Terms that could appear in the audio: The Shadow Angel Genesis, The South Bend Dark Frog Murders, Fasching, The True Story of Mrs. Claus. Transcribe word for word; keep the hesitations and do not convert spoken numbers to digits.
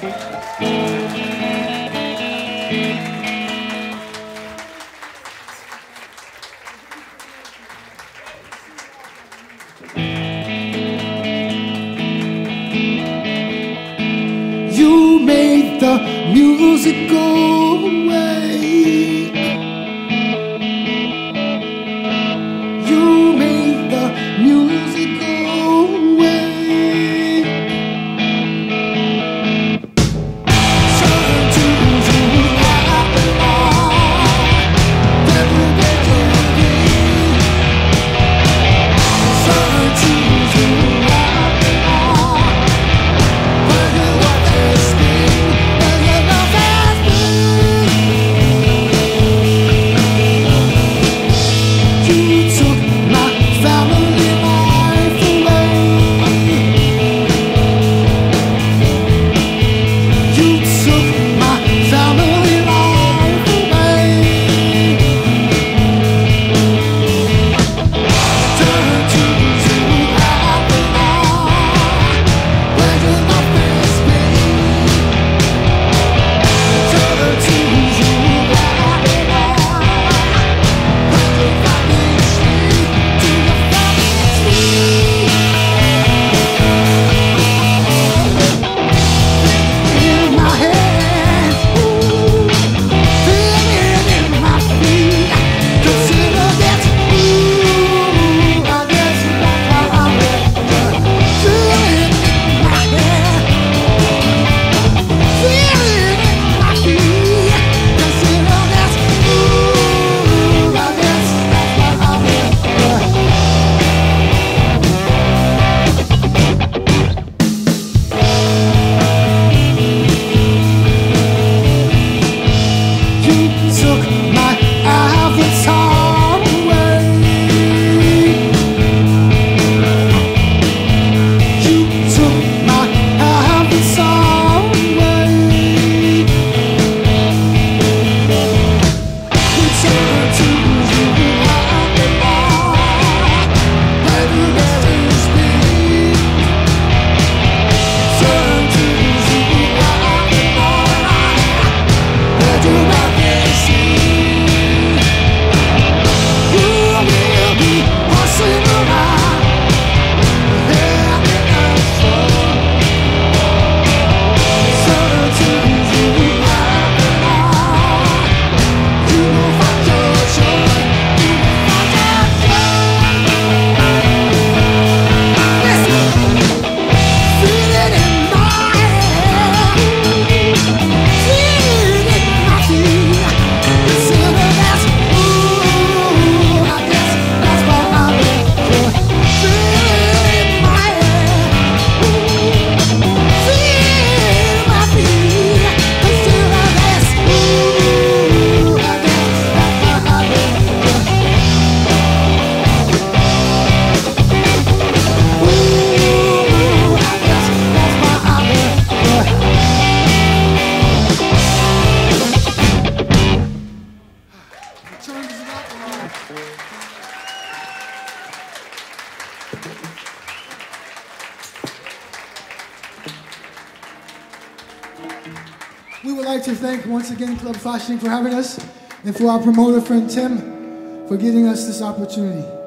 You made the music go away. You made the music go away. We would like to thank once again Club Fasching for having us, and for our promoter friend Tim for giving us this opportunity.